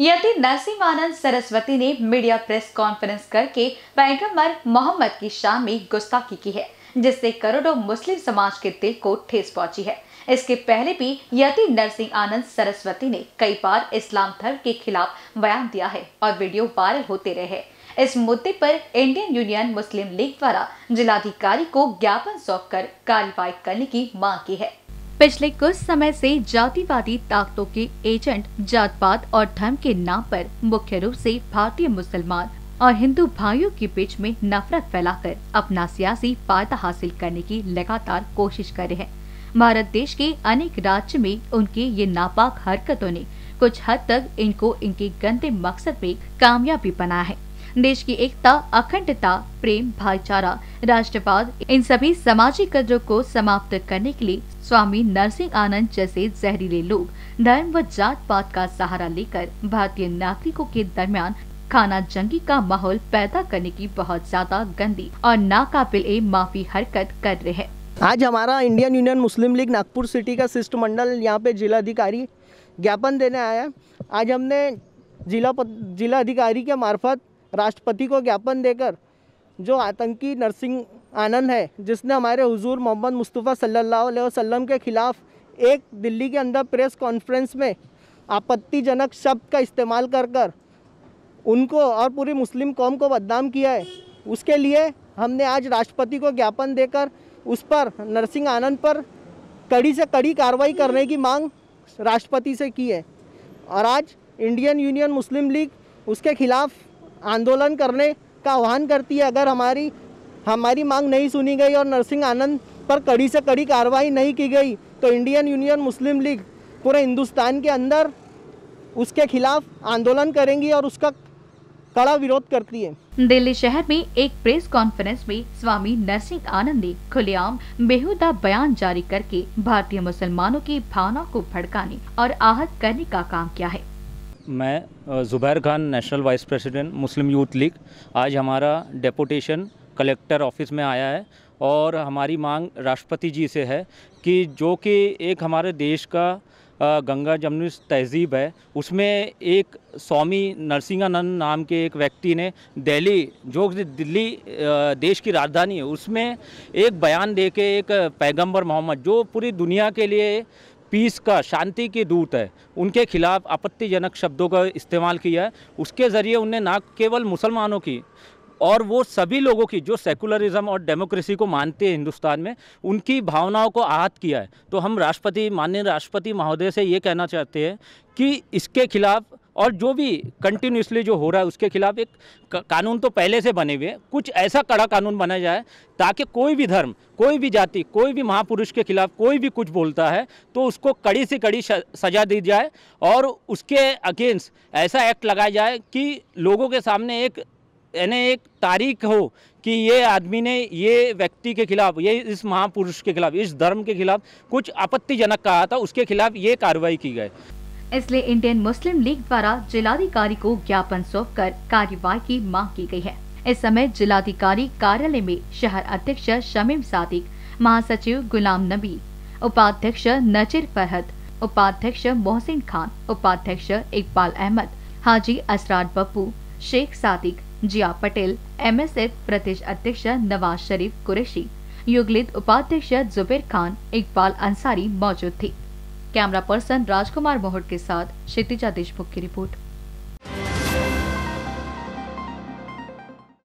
यति नरसिंह आनंद सरस्वती ने media press conference करके पैगंबर मोहम्मद की शान में गुस्ताखी की है, जिससे करोड़ों मुस्लिम समाज के दिल को ठेस पहुंची है। इसके पहले भी यति नरसिंह आनंद सरस्वती ने कई बार इस्लाम धर्म के खिलाफ बयान दिया है और वीडियो वायरल होते रहे हैं। इस मुद्दे पर इंडियन यूनियन मुस्लिम लीग द्वारा जिलाधिकारी को ज्ञापन सौंपकर कार्रवाई करने की मांग की है। पिछले कुछ समय से जातिवादी ताकतों के एजेंट जातपात और धर्म के नाम पर मुख्य रूप से भारतीय मुसलमान और हिंदू भाइयों के बीच में नफरत फैलाकर अपना सियासी फायदा हासिल करने की लगातार कोशिश कर रहे हैं। भारत देश के अनेक राज्य में उनकी ये नापाक हरकतों ने कुछ हद तक इनको इनके गंदे मकसद में कामयाबी बनाया है। देश की एकता, अखंडता, प्रेम, भाईचारा, राष्ट्रवाद, इन सभी सामाजिक कदरों को समाप्त करने के लिए स्वामी नरसिंह आनंद जैसे जहरीले लोग धर्म व जात पात का सहारा लेकर भारतीय नागरिकों के दरमियान खाना जंगी का माहौल पैदा करने की बहुत ज्यादा गंदी और नाकाबिल-ए-माफी हरकत कर रहे हैं। आज हमारा Indian union Muslim league Nagpur city का शिष्टमंडल यहाँ पे जिलाधिकारी ज्ञापन देने आया है। आज हमने जिलाधिकारी के मार्फत राष्ट्रपति को ज्ञापन देकर जो आतंकी नरसिंह आनंद है, जिसने हमारे हुजूर मोहम्मद मुस्तफ़ा सल्लल्लाहु अलैहि वसल्लम के खिलाफ एक दिल्ली के अंदर प्रेस कॉन्फ्रेंस में आपत्तिजनक शब्द का इस्तेमाल कर कर उनको और पूरी मुस्लिम कौम को बदनाम किया है, उसके लिए हमने आज राष्ट्रपति को ज्ञापन देकर उस पर नरसिंह आनंद पर कड़ी से कड़ी कार्रवाई करने की मांग राष्ट्रपति से की है। और आज इंडियन यूनियन मुस्लिम लीग उसके खिलाफ आंदोलन करने का आह्वान करती है। अगर हमारी मांग नहीं सुनी गई और नरसिंह आनंद पर कड़ी से कड़ी कार्रवाई नहीं की गई तो इंडियन यूनियन मुस्लिम लीग पूरे हिंदुस्तान के अंदर उसके खिलाफ आंदोलन करेंगी और उसका कड़ा विरोध करती है। दिल्ली शहर में एक प्रेस कॉन्फ्रेंस में स्वामी नरसिंह आनंद ने खुलेआम बेहुदा बयान जारी करके भारतीय मुसलमानों की भावना को भड़काने और आहत करने का काम किया है। मैं Zubair Khan, national vice president Muslim youth league, आज हमारा डेपुटेशन कलेक्टर ऑफिस में आया है और हमारी मांग राष्ट्रपति जी से है कि जो कि एक हमारे देश का गंगा जमुनी तहजीब है, उसमें एक स्वामी नरसिंहानंद नाम के एक व्यक्ति ने दिल्ली, जो दिल्ली देश की राजधानी है, उसमें एक बयान देके एक पैगंबर मोहम्मद जो पूरी दुनिया के लिए पीस का, शांति के दूत है, उनके खिलाफ आपत्तिजनक शब्दों का इस्तेमाल किया है। उसके ज़रिए उनने ना केवल मुसलमानों की और वो सभी लोगों की जो सेकुलरिज्म और डेमोक्रेसी को मानते हैं हिंदुस्तान में, उनकी भावनाओं को आहत किया है। तो हम माननीय राष्ट्रपति महोदय से ये कहना चाहते हैं कि इसके खिलाफ और जो भी कंटिन्यूसली जो हो रहा है उसके खिलाफ एक कानून तो पहले से बने हुए हैं, कुछ ऐसा कड़ा कानून बनाया जाए ताकि कोई भी धर्म, कोई भी जाति, कोई भी महापुरुष के खिलाफ कोई भी कुछ बोलता है तो उसको कड़ी से कड़ी सजा दी जाए और उसके अगेंस्ट ऐसा एक्ट लगाया जाए कि लोगों के सामने एक तारीख हो कि ये आदमी ने, ये व्यक्ति के खिलाफ, ये इस महापुरुष के खिलाफ, इस धर्म के खिलाफ कुछ आपत्तिजनक कहा था, उसके खिलाफ ये कार्रवाई की गई। इसलिए इंडियन मुस्लिम लीग द्वारा जिलाधिकारी को ज्ञापन सौंपकर कार्यवाही की मांग की गई है। इस समय जिलाधिकारी कार्यालय में शहर अध्यक्ष शमीम सादिक, महासचिव गुलाम नबी, उपाध्यक्ष नचिर फरहत, उपाध्यक्ष मोहसिन खान, उपाध्यक्ष इकबाल अहमद, हाजी असराद बप्पू, शेख सादिक, जिया पटेल, MSF प्रदेश अध्यक्ष नवाज शरीफ कुरेशी, युगलित उपाध्यक्ष जुबैर खान, इकबाल अंसारी मौजूद थे। कैमरा पर्सन राजकुमार मोहोड के साथ श्रितिजा देशमुख की रिपोर्ट।